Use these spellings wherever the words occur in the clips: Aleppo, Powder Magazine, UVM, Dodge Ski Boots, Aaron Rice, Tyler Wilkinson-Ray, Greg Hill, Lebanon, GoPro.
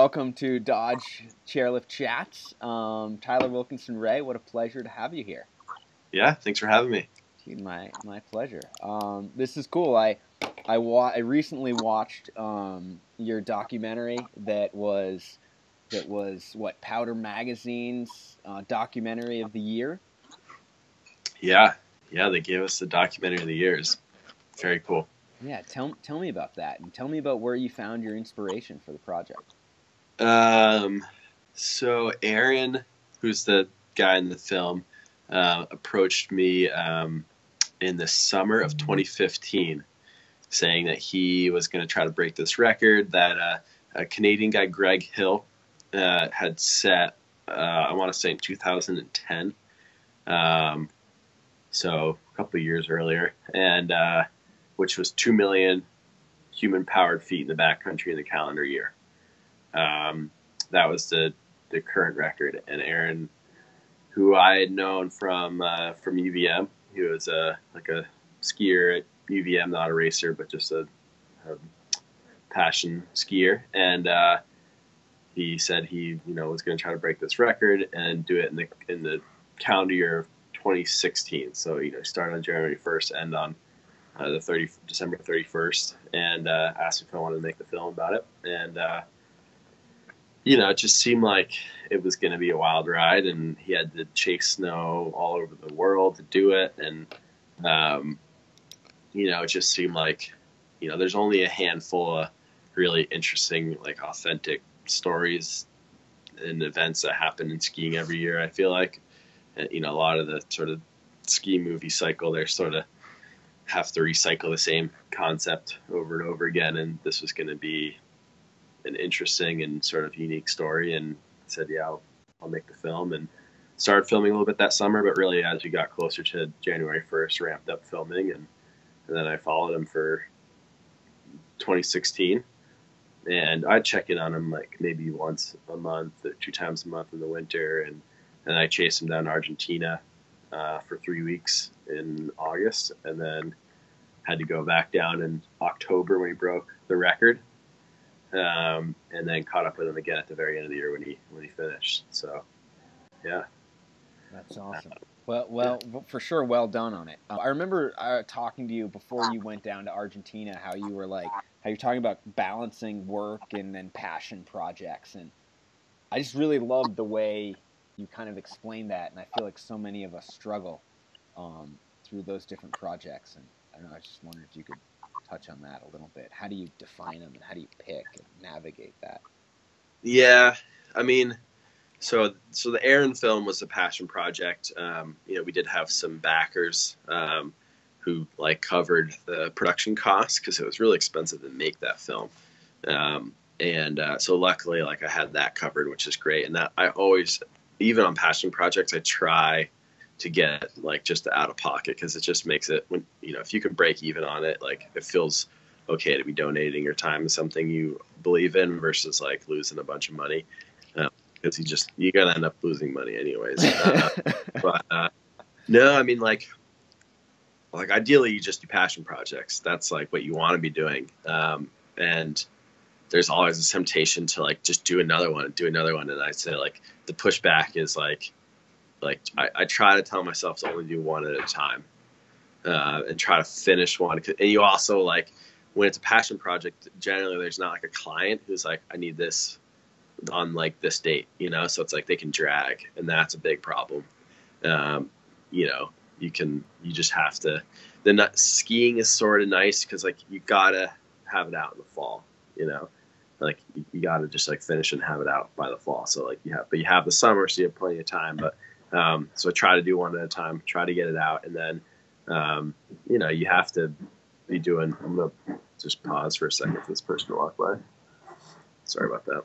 Welcome to Dodge Chairlift Chats. Tyler Wilkinson-Ray, what a pleasure to have you here. Yeah, thanks for having me. My pleasure. This is cool. I recently watched your documentary that was what, Powder Magazine's documentary of the year. Yeah, they gave us the documentary of the year. It's very cool. Yeah, tell me about that, and tell me about where you found your inspiration for the project. So Aaron, who's the guy in the film, approached me in the summer of 2015, saying that he was going to try to break this record that a Canadian guy, Greg Hill, had set. I want to say in 2010, so a couple of years earlier, and which was 2 million human-powered feet in the backcountry in the calendar year. That was the current record. And Aaron, who I had known from UVM, he was like a skier at UVM, not a racer, but just a passion skier. And he said he was going to try to break this record and do it in the calendar year of 2016. So start on January 1st, end on December 31st, and asked me if I wanted to make the film about it. And it just seemed like it was going to be a wild ride, and he had to chase snow all over the world to do it. And it just seemed like there's only a handful of really interesting, like, authentic stories and events that happen in skiing every year. I feel like a lot of the sort of ski movie cycle, they're sort of have to recycle the same concept over and over again, and this was going to be an interesting and sort of unique story. And I said, yeah, I'll make the film, and started filming a little bit that summer, but really as we got closer to January 1st, ramped up filming, and then I followed him for 2016, and I'd check in on him like maybe once a month or 2 times a month in the winter, and I chased him down to Argentina for 3 weeks in August, and then had to go back down in October when he broke the record, and then caught up with him again at the very end of the year when he finished. So, yeah, that's awesome. Well, yeah. For sure, well done on it. I remember talking to you before you went down to Argentina, how you were like, how you're talking about balancing work and then passion projects, and I just really loved the way you kind of explained that, and I feel like so many of us struggle through those different projects, and I don't know, I just wondered if you could touch on that a little bit. How do you define them, and how do you pick and navigate that? Yeah, I mean, so the Aaron film was a passion project. We did have some backers who like covered the production costs, because it was really expensive to make that film. So luckily, like, I had that covered, which is great, and that I always, even on passion projects, I try to get like just the out of pocket, because it just makes it, when if you can break even on it, like, it feels okay to be donating your time to something you believe in versus like losing a bunch of money, because you gotta end up losing money anyways. No, I mean, like ideally you just do passion projects. That's like what you want to be doing, and there's always a temptation to like just do another one. And I say, like, the pushback is like I try to tell myself to only do one at a time, and try to finish one. And you also, like, when it's a passion project, generally there's not like a client who's like, I need this on like this date, so it's like they can drag, and that's a big problem. You just have to, skiing is sort of nice, 'cause like you gotta have it out in the fall, like you got to just like finish and have it out by the fall. So like you have the summer, so you have plenty of time, but, so try to do one at a time, try to get it out. And then, you have to be doing, I'm going to just pause for a second for this person to walk by. Sorry about that.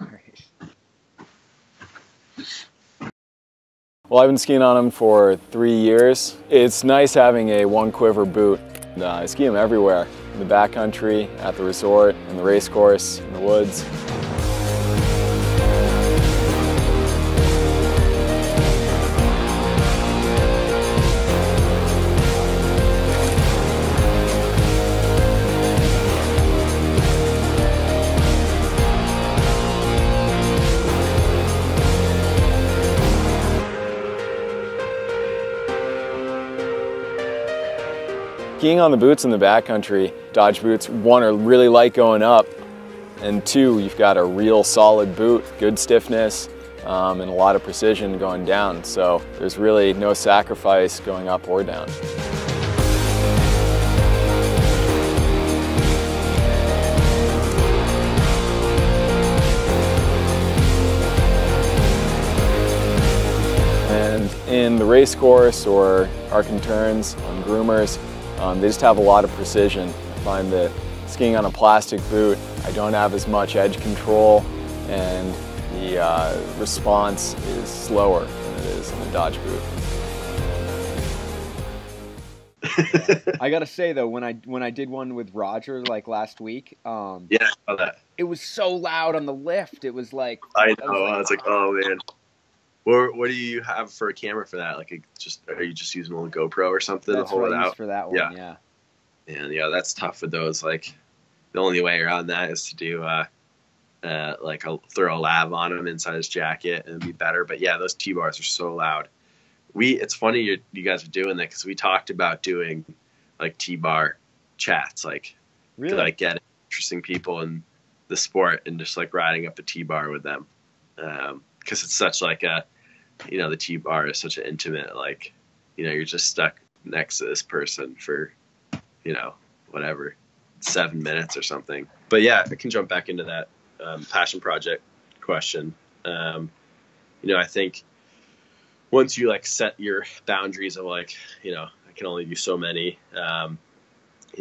All right. Well, I've been skiing on them for 3 years. It's nice having a one quiver boot. I ski them everywhere, in the backcountry, at the resort, in the race course, in the woods. Skiing on the boots in the backcountry, Dodge boots, one, are really light going up, and two, you've got a real solid boot, good stiffness, and a lot of precision going down. So there's really no sacrifice going up or down. And in the race course or arc and turns on groomers, they just have a lot of precision. I find that skiing on a plastic boot, I don't have as much edge control, and the response is slower than it is in the Dodge boot. I gotta say though, when I did one with Roger like last week, yeah, I saw that. It was so loud on the lift. It was like, I know. I was like, oh man. What do you have for a camera for that? Like, are you just using old GoPro or something to hold it out? For that one, yeah. And yeah, that's tough with those. Like, the only way around that is to do like throw a lav on him inside his jacket, and it'd be better. But yeah, those T-bars are so loud. It's funny you guys are doing that, because we talked about doing like T-bar chats, like really, to like get interesting people in the sport and just like riding up a T-bar with them, because it's such like a, you know, the T-bar is such an intimate, like, you know, you're just stuck next to this person for, you know, whatever, 7 minutes or something. But yeah, I can jump back into that passion project question. You know, I think once you like set your boundaries of like, you know, I can only do so many, you know,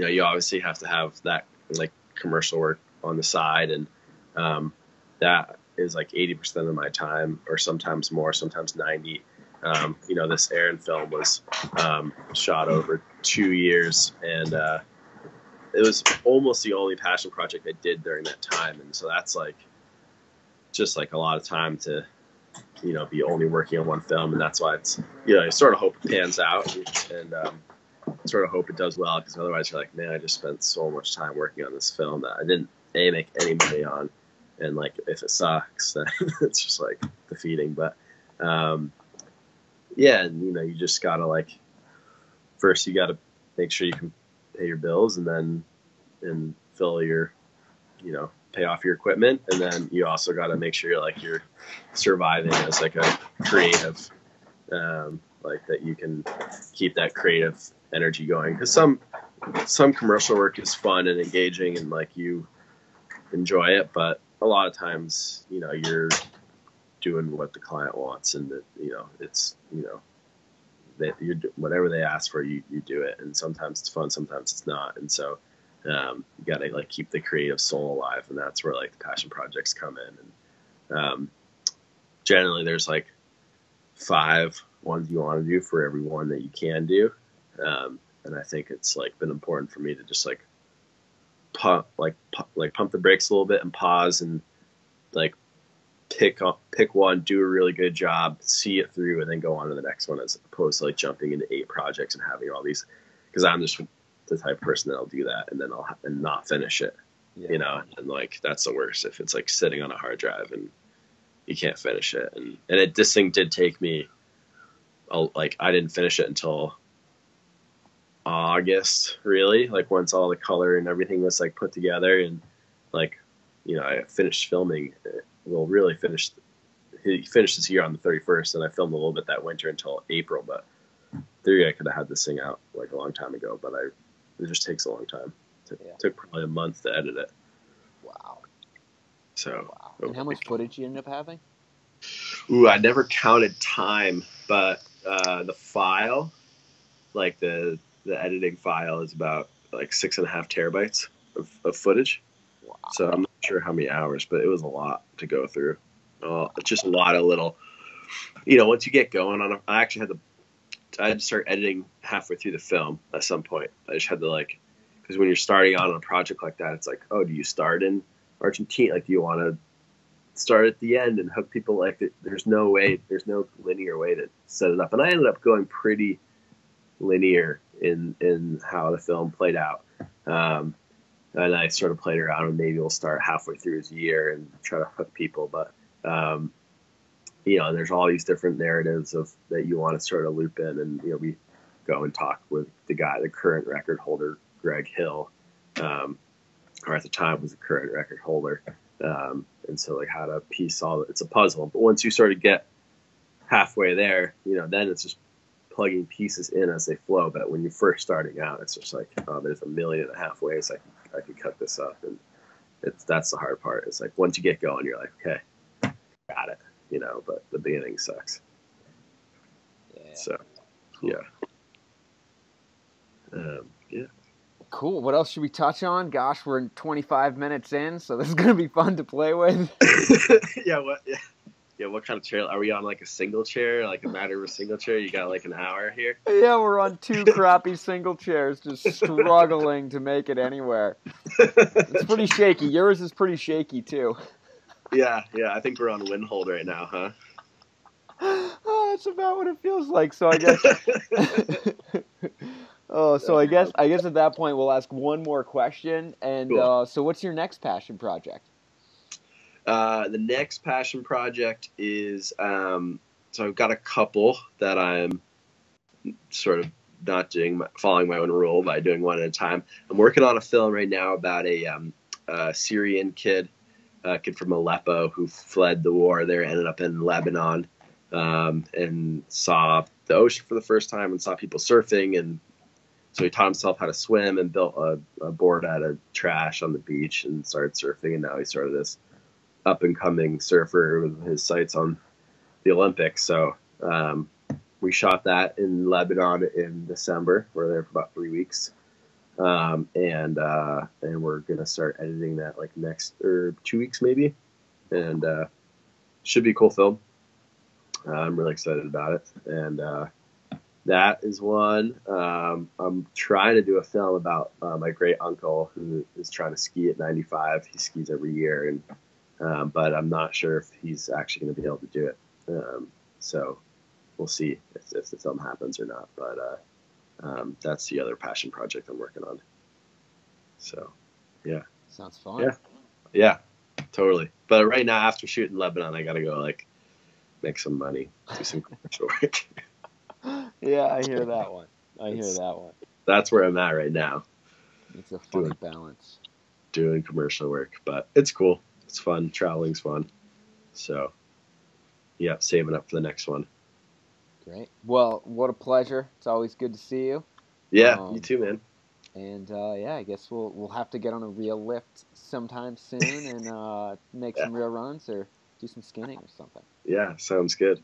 you obviously have to have that like commercial work on the side. And that is like 80% of my time, or sometimes more, sometimes 90. You know, this Aaron film was shot over 2 years, and it was almost the only passion project I did during that time. And so that's like, just like a lot of time to, you know, be only working on one film. And that's why it's, you know, you sort of hope it pans out, and sort of hope it does well, because otherwise you're like, man, I just spent so much time working on this film that I didn't make any money on. And like, if it sucks, then it's just like defeating. But yeah, and you know, you just gotta like, first you gotta make sure you can pay your bills, and then fill your, you know, pay off your equipment, and then you also gotta make sure you're like, you're surviving as like a creative, like that you can keep that creative energy going, because some commercial work is fun and engaging, and like you enjoy it, but a lot of times, you know, you're doing what the client wants, and that, you know, it's, you know, that you whatever they ask for, you do it, and sometimes it's fun, sometimes it's not. And so you gotta like keep the creative soul alive, and that's where like the passion projects come in. And generally there's like 5 ones you want to do for every one that you can do, and I think it's like been important for me to just like pump the brakes a little bit and pause, and like pick one, do a really good job, see it through, and then go on to the next one, as opposed to like jumping into 8 projects and having all these, because I'm just the type of person that'll do that and then I'll not finish it. Yeah. You know, and like that's the worst, if it's like sitting on a hard drive and you can't finish it. And this thing did take me like, I didn't finish it until August, really, like once all the color and everything was like put together, and like, you know, I finished filming, well, really finished, he finished this year on the 31st, and I filmed a little bit that winter until April, but I could have had this thing out like a long time ago, but it just takes a long time. Took probably a month to edit it. Wow. So. Wow. And how much footage you end up having? Ooh, I never counted time, but the file, like the editing file, is about like 6.5 terabytes of footage. Wow. So I'm not sure how many hours, but it was a lot to go through. Just a lot of little, you know, once you get going on, I had to start editing halfway through the film at some point. I just had to like, because when you're starting on a project like that, it's like, oh, do you start in Argentina? Like, do you want to start at the end and hook people? Like, there's no way, there's no linear way to set it up. And I ended up going pretty linear in how the film played out, and I sort of played around, and maybe we'll start halfway through his year and try to hook people. But you know, there's all these different narratives that you want to sort of loop in, and you know, we go and talk with the guy, the current record holder, Greg Hill, or at the time was the current record holder. And so like how to piece all that, it's a puzzle. But once you sort of get halfway there, you know, then it's just plugging pieces in as they flow. But when you're first starting out, it's just like, oh, there's 1.5 million ways I can cut this up. And that's the hard part. It's like, once you get going, you're like, okay, got it, you know, but the beginning sucks. Yeah. So, yeah. Yeah. Cool. What else should we touch on? Gosh, we're 25 minutes in, so this is going to be fun to play with. Yeah. What? Yeah. Yeah, what kind of trail? Are we on like a single chair, like a matter of a single chair? You got like an hour here? Yeah, we're on 2 crappy single chairs, just struggling to make it anywhere. It's pretty shaky. Yours is pretty shaky too. Yeah. I think we're on wind hold right now, huh? Oh, that's about what it feels like. So I guess. I guess at that point we'll ask one more question. And cool. So, what's your next passion project? The next passion project is, so I've got a couple that I'm sort of not doing, following my own rule by doing one at a time. I'm working on a film right now about a Syrian kid, a kid from Aleppo who fled the war there, ended up in Lebanon, and saw the ocean for the first time and saw people surfing. And so he taught himself how to swim and built a board out of trash on the beach and started surfing. And now he's sort of this up and coming surfer with his sights on the Olympics. So we shot that in Lebanon in December. We're there for about 3 weeks, and we're gonna start editing that like next or 2 weeks maybe, and should be a cool film. I'm really excited about it, and that is one. I'm trying to do a film about my great uncle who is trying to ski at 95. He skis every year, and but I'm not sure if he's actually going to be able to do it. So we'll see if the film happens or not. But that's the other passion project I'm working on. So, yeah. Sounds fun. Yeah, totally. But right now, after shooting Lebanon, I got to go like make some money, do some commercial work. Yeah, I hear that one. That's where I'm at right now. It's a funny balance. Doing commercial work, but it's cool. It's fun. Traveling's fun. So, yeah, saving up for the next one. Great. Well, what a pleasure. It's always good to see you. Yeah, you too, man. And, yeah, I guess we'll have to get on a real lift sometime soon and make some real runs or do some skinning or something. Yeah, sounds good.